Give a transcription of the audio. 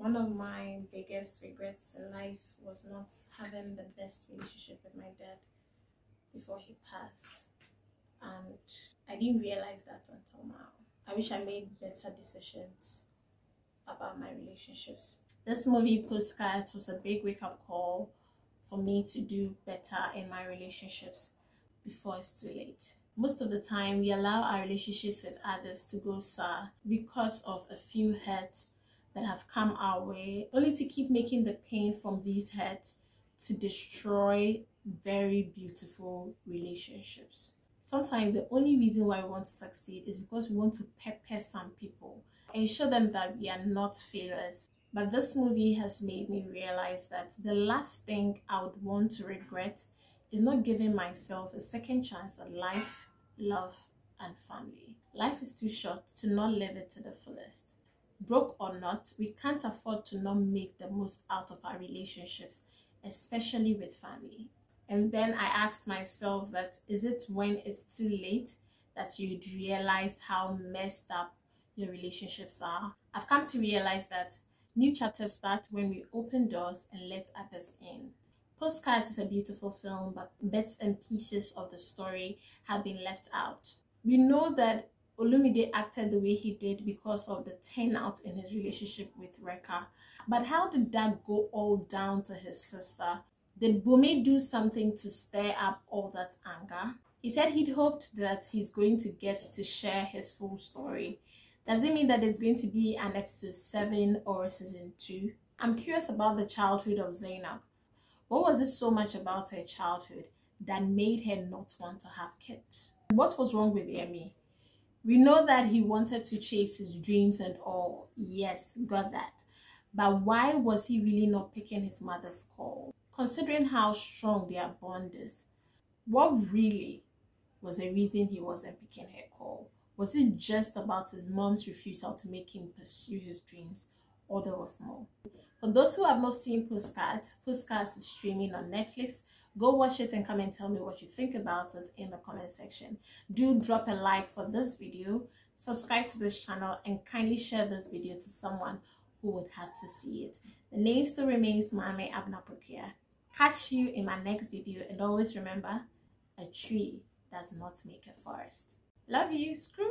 One of my biggest regrets in life was not having the best relationship with my dad before he passed, and I didn't realize that until now. I wish I made better decisions about my relationships. This movie, Postcards, was a big wake-up call for me to do better in my relationships before it's too late. Most of the time, we allow our relationships with others to go sour because of a few hurts that have come our way, only to keep making the pain from these hurts to destroy very beautiful relationships. Sometimes the only reason why we want to succeed is because we want to pepper some people and show them that we are not failures. But this movie has made me realize that the last thing I would want to regret is not giving myself a second chance at life, love, and family. Life is too short to not live it to the fullest. Broke or not, we can't afford to not make the most out of our relationships, especially with family. And then I asked myself that, is it when it's too late that you'd realize how messed up your relationships are? I've come to realize that new chapters start when we open doors and let others in. Postcards is a beautiful film, but bits and pieces of the story have been left out. We know that Olumide acted the way he did because of the turnout in his relationship with Rekha. But how did that go all down to his sister? Did Bumi do something to stir up all that anger? He said he'd hoped that he's going to get to share his full story. Does it mean that there's going to be an episode 7 or a season 2? I'm curious about the childhood of Zainab. What was it so much about her childhood that made her not want to have kids? What was wrong with Yemi? We know that he wanted to chase his dreams and all. Yes, got that. But why was he really not picking his mother's call? Considering how strong their bond is, what really was the reason he wasn't picking her call? Was it just about his mom's refusal to make him pursue his dreams, or there was more? For those who have not seen Postcards, Postcards is streaming on Netflix. Go watch it and come and tell me what you think about it in the comment section. Do drop a like for this video, subscribe to this channel, and kindly share this video to someone who would have to see it. The name still remains Maame Abena Pokuaa. Catch you in my next video, and always remember, a tree does not make a forest. Love you, screw.